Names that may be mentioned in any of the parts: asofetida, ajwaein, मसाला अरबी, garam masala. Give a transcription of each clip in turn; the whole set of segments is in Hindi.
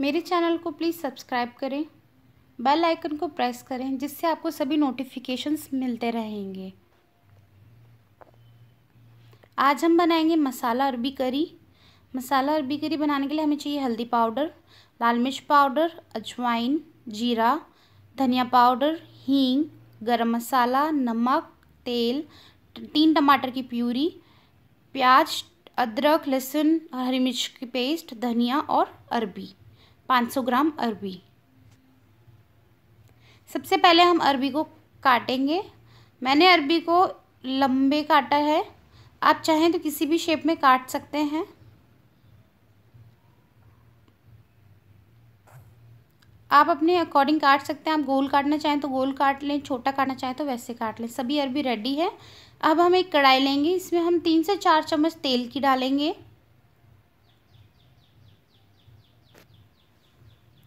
मेरे चैनल को प्लीज़ सब्सक्राइब करें, बेल आइकन को प्रेस करें जिससे आपको सभी नोटिफिकेशंस मिलते रहेंगे। आज हम बनाएंगे मसाला अरबी करी। मसाला अरबी करी बनाने के लिए हमें चाहिए हल्दी पाउडर, लाल मिर्च पाउडर, अजवाइन, जीरा, धनिया पाउडर, हींग, गरम मसाला, नमक, तेल, 3 टमाटर की प्यूरी, प्याज, अदरक, लहसुन, हरी मिर्च की पेस्ट, धनिया और अरबी, 500 ग्राम अरबी। सबसे पहले हम अरबी को काटेंगे। मैंने अरबी को लंबे काटा है, आप चाहें तो किसी भी शेप में काट सकते हैं। आप अपने अकॉर्डिंग काट सकते हैं। आप गोल काटना चाहें तो गोल काट लें, छोटा काटना चाहें तो वैसे काट लें। सभी अरबी रेडी है। अब हम एक कढ़ाई लेंगे, इसमें हम 3 से 4 चम्मच तेल की डालेंगे।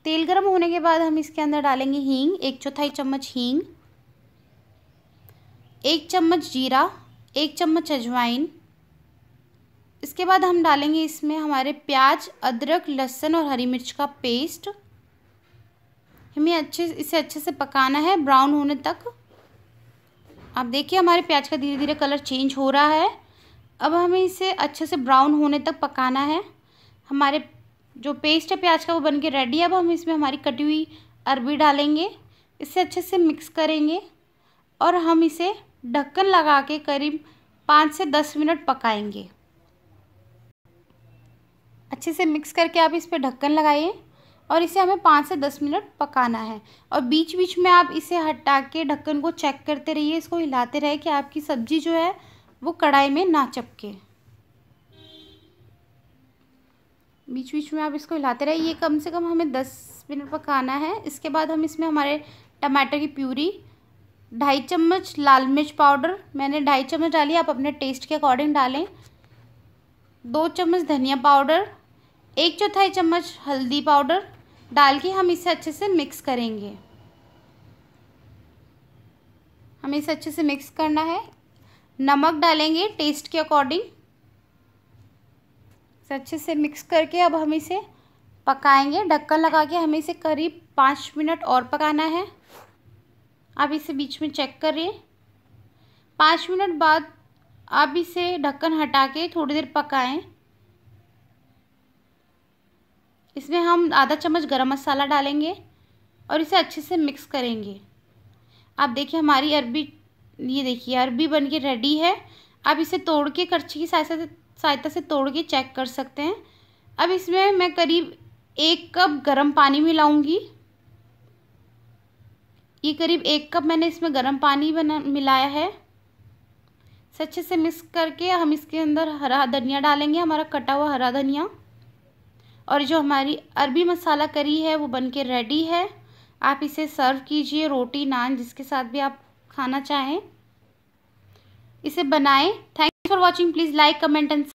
तेल गर्म होने के बाद हम इसके अंदर डालेंगे हींग, 1/4 चम्मच हींग, 1 चम्मच जीरा, 1 चम्मच अजवाइन। इसके बाद हम डालेंगे इसमें हमारे प्याज, अदरक, लहसुन और हरी मिर्च का पेस्ट। हमें इसे अच्छे से पकाना है ब्राउन होने तक। आप देखिए हमारे प्याज का धीरे धीरे कलर चेंज हो रहा है। अब हमें इसे अच्छे से ब्राउन होने तक पकाना है। हमारे जो पेस्ट है प्याज का वो बन के रेडी है। अब हम इसमें हमारी कटी हुई अरबी डालेंगे, इसे अच्छे से मिक्स करेंगे और हम इसे ढक्कन लगा के करीब 5 से 10 मिनट पकाएंगे। अच्छे से मिक्स करके आप इस पर ढक्कन लगाइए और इसे हमें 5 से 10 मिनट पकाना है। और बीच बीच में आप इसे हटा के ढक्कन को चेक करते रहिए, इसको हिलाते रहे कि आपकी सब्जी जो है वो कढ़ाई में ना चिपके। बीच बीच में आप इसको हिलाते रहिए। ये कम से कम हमें 10 मिनट पकाना है। इसके बाद हम इसमें हमारे टमाटर की प्यूरी, 2.5 चम्मच लाल मिर्च पाउडर, मैंने 2.5 चम्मच डाली, आप अपने टेस्ट के अकॉर्डिंग डालें, 2 चम्मच धनिया पाउडर, 1/4 चम्मच हल्दी पाउडर डाल के हम इसे अच्छे से मिक्स करेंगे। हमें इसे अच्छे से मिक्स करना है। नमक डालेंगे टेस्ट के अकॉर्डिंग। इसे अच्छे से मिक्स करके अब हम इसे पकाएंगे। ढक्कन लगा के हमें इसे करीब 5 मिनट और पकाना है। आप इसे बीच में चेक करिए। 5 मिनट बाद आप इसे ढक्कन हटा के थोड़ी देर पकाएं। इसमें हम आधा चम्मच गरम मसाला डालेंगे और इसे अच्छे से मिक्स करेंगे। आप देखिए हमारी अरबी, ये देखिए अरबी बन के रेडी है। आप इसे तोड़ के करछी की सहायता से तोड़ के चेक कर सकते हैं। अब इसमें मैं करीब 1 कप गरम पानी मिलाऊंगी। ये करीब 1 कप मैंने इसमें गरम पानी मिलाया है। इसे अच्छे से मिक्स करके हम इसके अंदर हरा धनिया डालेंगे, हमारा कटा हुआ हरा धनिया। और जो हमारी अरबी मसाला करी है वो बनके रेडी है। आप इसे सर्व कीजिए रोटी, नान, जिसके साथ भी आप खाना चाहें इसे बनाएं। Thanks for watching. Please like, comment and